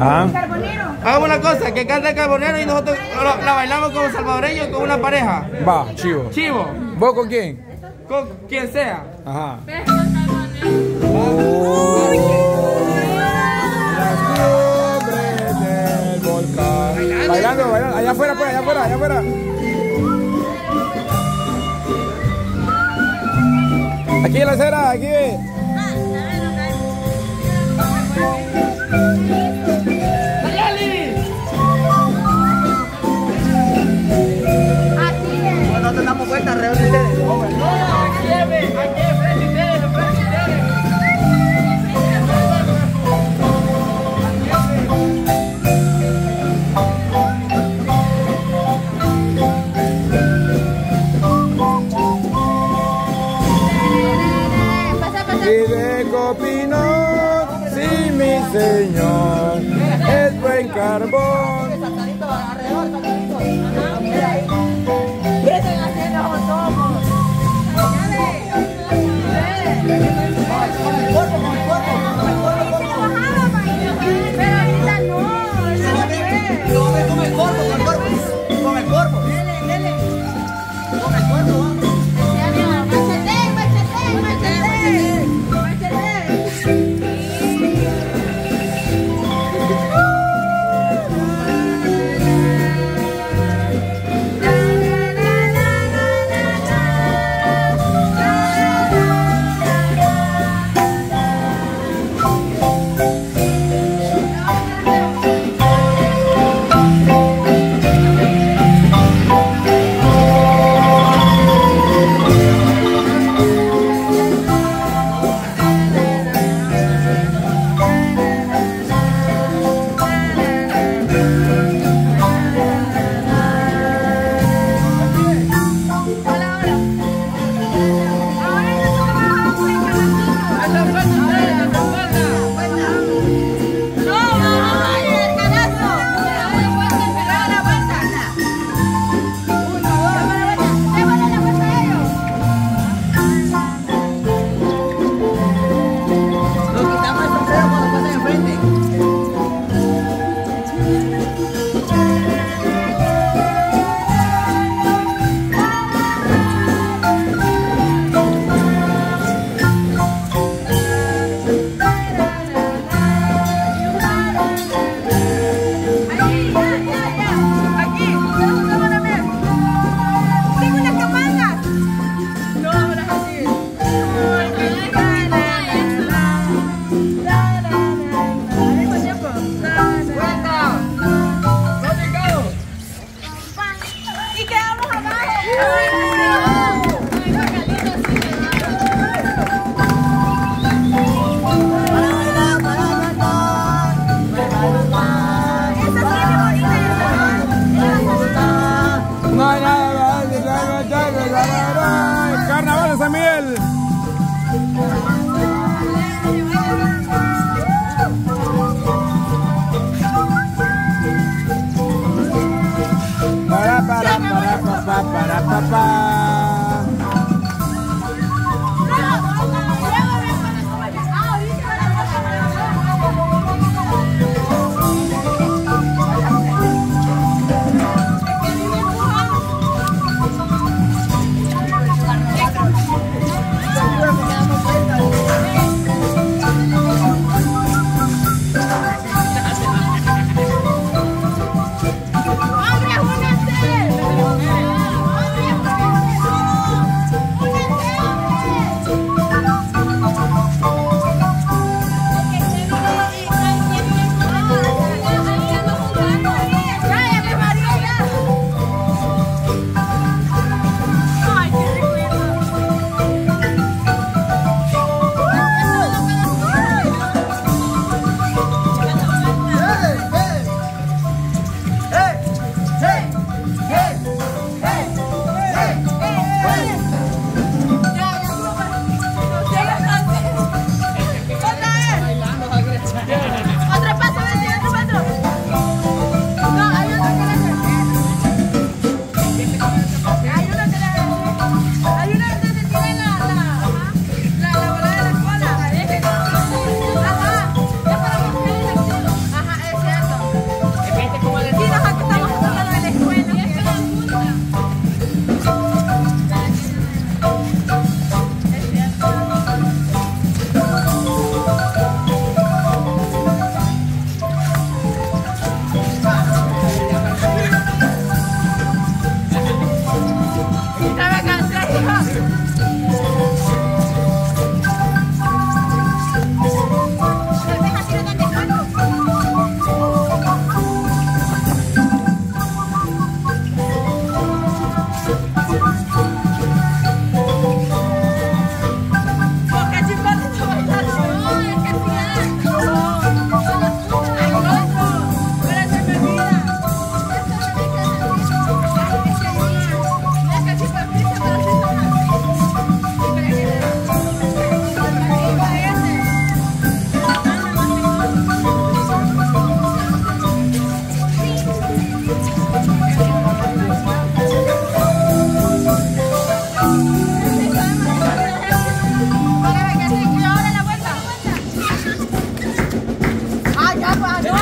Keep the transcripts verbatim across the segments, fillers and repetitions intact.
Ajá. Carbonero. Hagamos una cosa, que canta el Carbonero y nosotros lo, la bailamos como salvadoreños con una pareja. Va, chivo. Chivo. ¿Vos con quién? Con quien sea. Ajá. Bailando, bailando, allá afuera, allá afuera, allá afuera. Aquí en la acera, aquí. No, no te damos vuelta alrededor de ustedes. No, aquí es, aquí es frente a ustedes, frente a ustedes. Señor, es buen carbón. Saltadito alrededor, saltadito. Mira ahí. Miren así los tomos. Dale. Con el cuerpo, con el cuerpo. Pero ahorita no. Con el cuerpo, con el cuerpo. Con el cuerpo. Dale, dale. Con el cuerpo. Machete, machete, machete. Woo! Let's go.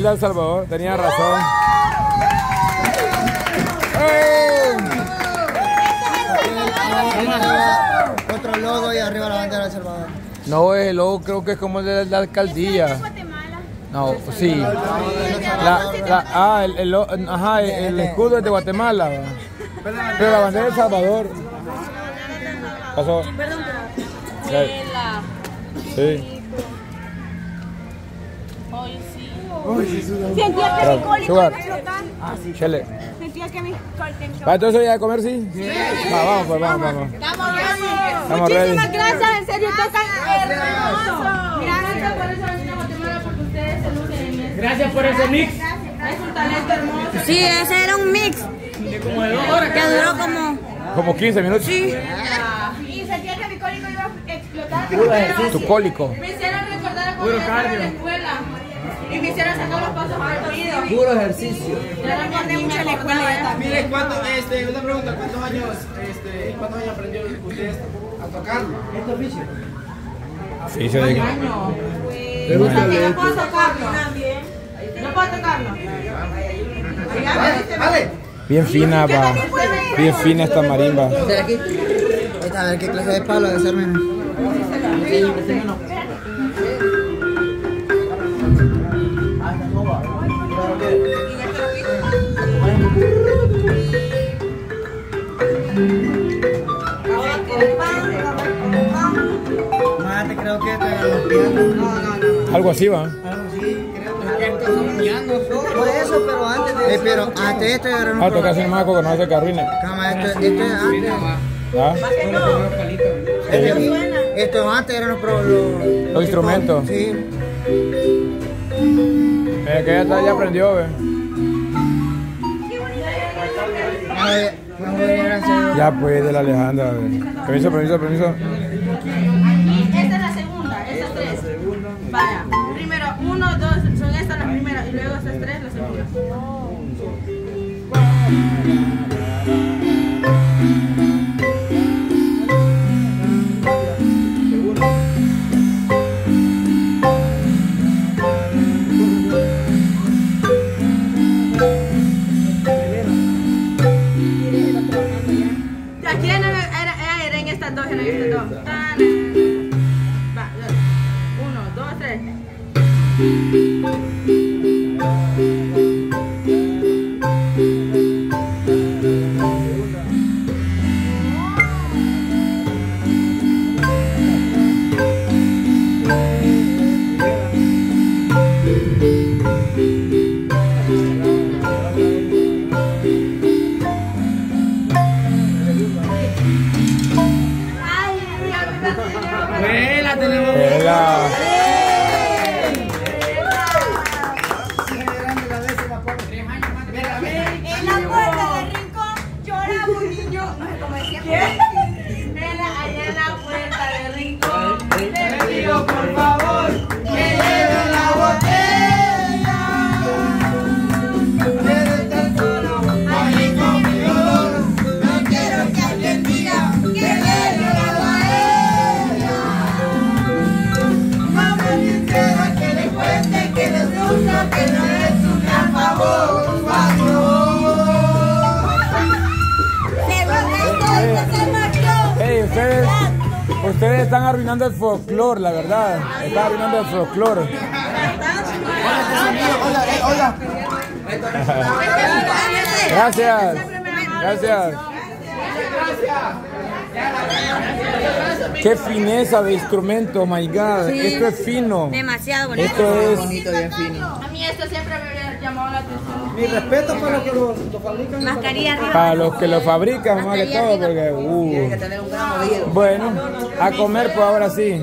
Tequila El Salvador, tenía razón. ¡Ey! Otro logo ahí arriba la bandera de El Salvador. No, el logo creo que es como el de la alcaldía. No, sí. La, la, ah, el, el, el, ajá, el, el escudo es de Guatemala. Pero la bandera de El Salvador. Pasó. Sí. Sentía que mi col iba a explotar. Sentía que mi col te explotaba. ¿Para entonces ya de comer, sí? Sí. Va, vamos, pues vamos, vamos. Estamos ready. Muchísimas gracias, en serio, tocan hermoso. Gracias por eso venir a Guatemala, porque ustedes se lucen. Gracias por ese mix. Es un talento hermoso. Sí, ese era un mix. Que como de dos horas. Que duró como... Como quince minutos. Sí. Y sentía que mi cólico iba a explotar. Tu cólico. Me hicieron recordar a cuando estaba en la escuela. Y me hicieron sacar los pasos altos. Puro ejercicio. Mire, ¿cuánto, este, una pregunta, ¿cuántos años, este, cuántos años aprendió usted a tocar estos bichos? Sí, se diga. ¿Años? Pues, no puedo tocarlo. No puedo tocarlo. Vale. Bien fina, va. Bien fina esta marimba. A ver qué clase de palo de hacerme. Algo así va. Por eso, pero antes de eso. Pero antes esto era un. Ah, toca hacer maco que no hace carrina. Cama, esto es antes. ¿Ah? Esto antes eran los los instrumentos. Sí. Es que ella ya aprendió, ve. Ya pues, de la Alejandra, ve. Permiso, permiso, permiso. Aquí, esta es la segunda, estas tres. Vaya, primero, uno, dos, son estas las primeras y luego estas tres las segundas. Ustedes están arruinando el folclore, la verdad. Están arruinando el folclore. Hola, hola, gracias. Gracias. Qué fineza de instrumento, my God. Sí. Esto es fino. Demasiado bonito. Esto es bonito, bien fino. A mí esto siempre me hubiera llamado la atención. Mi respeto para los que lo, lo fabrican. Mascarilla arriba. Para los que lo fabrican, más que todo. Porque, uh. Bueno, a comer pues ahora sí.